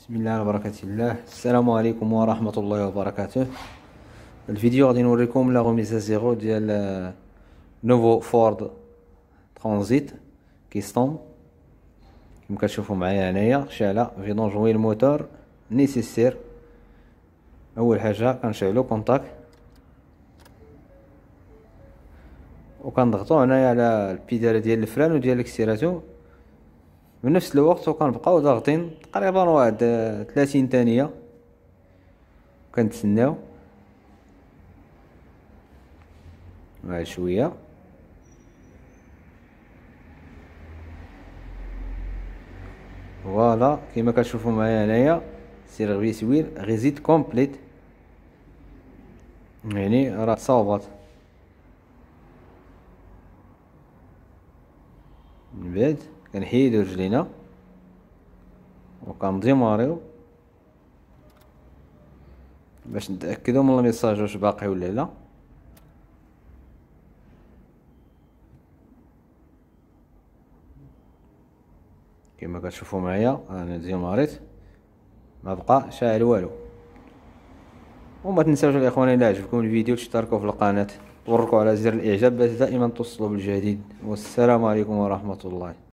بسم الله على بركة الله. السلام عليكم ورحمة الله وبركاته. الفيديو غادي نوريكم لا غوميز زيرو ديال نوفو فورد ترانزيت كيستوم كما كتشوفوا معايا هنايا. شعلة فيدونجوي الموتور نيسيسير. اول حاجة كنشعلو كونتاك وكنضغطو هنايا على البيدالة ديال الفران وديال الاكسيراتو بنفس الوقت، وكنبقاو ضاغطين تقريبا واحد 30 ثانيه كنتسناو مع شويه. فوالا كما كتشوفوا معايا هنايا سيرفيس ويل ريزيت كومبليت، يعني راه صاوبات. من بعد كنحيدو رجلينا وكنديماريو باش نتاكدو من الميساج واش باقي ولا لا. كما كتشوفوا معايا انا ديماريت ما بقى شاعل والو. وما تنساوش الاخوان الى عجبكم الفيديو تشتركوا في القناه وتوركوا على زر الاعجاب باش دائما توصلوا بالجديد. والسلام عليكم ورحمه الله.